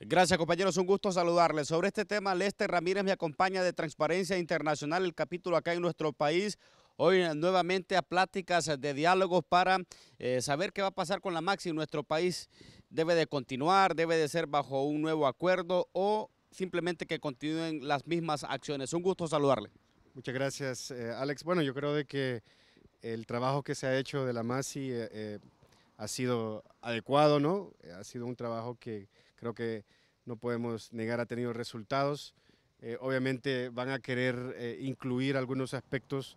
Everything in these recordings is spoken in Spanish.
Gracias, compañeros, un gusto saludarles. Sobre este tema, Lester Ramírez me acompaña de Transparencia Internacional, el capítulo acá en nuestro país. Hoy nuevamente a pláticas de diálogos para saber qué va a pasar con la MACCIH en nuestro país. ¿Debe de continuar, debe de ser bajo un nuevo acuerdo o simplemente que continúen las mismas acciones? Un gusto saludarle. Muchas gracias, Alex. Bueno, yo creo de que el trabajo que se ha hecho de la MACCIH ha sido adecuado, ¿no? Ha sido un trabajo que creo que no podemos negar ha tenido resultados. Obviamente van a querer incluir algunos aspectos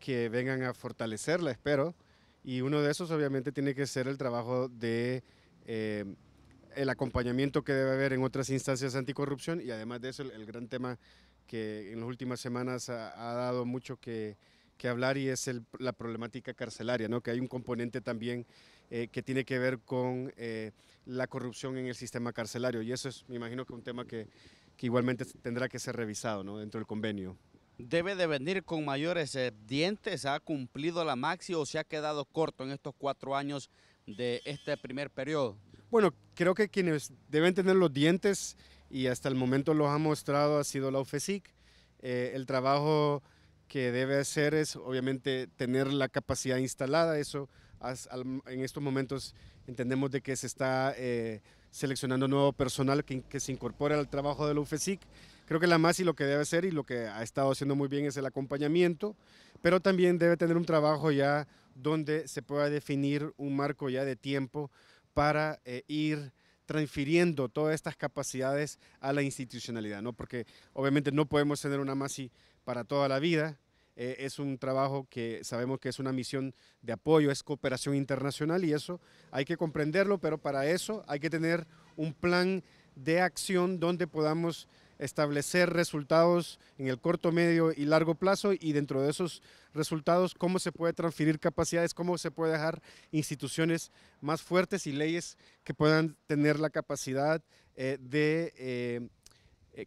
que vengan a fortalecerla, espero, y uno de esos obviamente tiene que ser el trabajo de el acompañamiento que debe haber en otras instancias anticorrupción, y además de eso el gran tema que en las últimas semanas ha dado mucho que hablar, y es la problemática carcelaria, ¿no? Que hay un componente también que tiene que ver con la corrupción en el sistema carcelario, y eso es, me imagino, que un tema que igualmente tendrá que ser revisado, ¿no? Dentro del convenio. ¿Debe de venir con mayores dientes? ¿Ha cumplido la MACCIH o se ha quedado corto en estos 4 años de este primer periodo? Bueno, creo que quienes deben tener los dientes, y hasta el momento los ha mostrado, ha sido la UFESIC. El trabajo que debe hacer es obviamente tener la capacidad instalada. Eso en estos momentos entendemos de que se está seleccionando nuevo personal que se incorpore al trabajo de la UFESIC. Creo que la MACCIH lo que debe hacer y lo que ha estado haciendo muy bien es el acompañamiento, pero también debe tener un trabajo ya donde se pueda definir un marco ya de tiempo para ir transfiriendo todas estas capacidades a la institucionalidad, ¿no? Porque obviamente no podemos tener una MACCIH para toda la vida. Es un trabajo que sabemos que es una misión de apoyo, es cooperación internacional, y eso hay que comprenderlo, pero para eso hay que tener un plan de acción donde podamos establecer resultados en el corto, medio y largo plazo, y dentro de esos resultados cómo se puede transferir capacidades, cómo se puede dejar instituciones más fuertes y leyes que puedan tener la capacidad de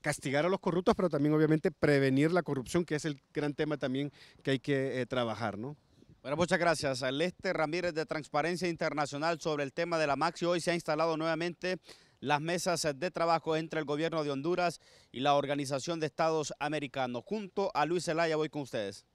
castigar a los corruptos, pero también obviamente prevenir la corrupción, que es el gran tema también que hay que trabajar, ¿no? Bueno, muchas gracias a Lester Ramírez de Transparencia Internacional sobre el tema de la MACCIH. Hoy se ha instalado nuevamente las mesas de trabajo entre el gobierno de Honduras y la Organización de Estados Americanos. Junto a Luis Zelaya voy con ustedes.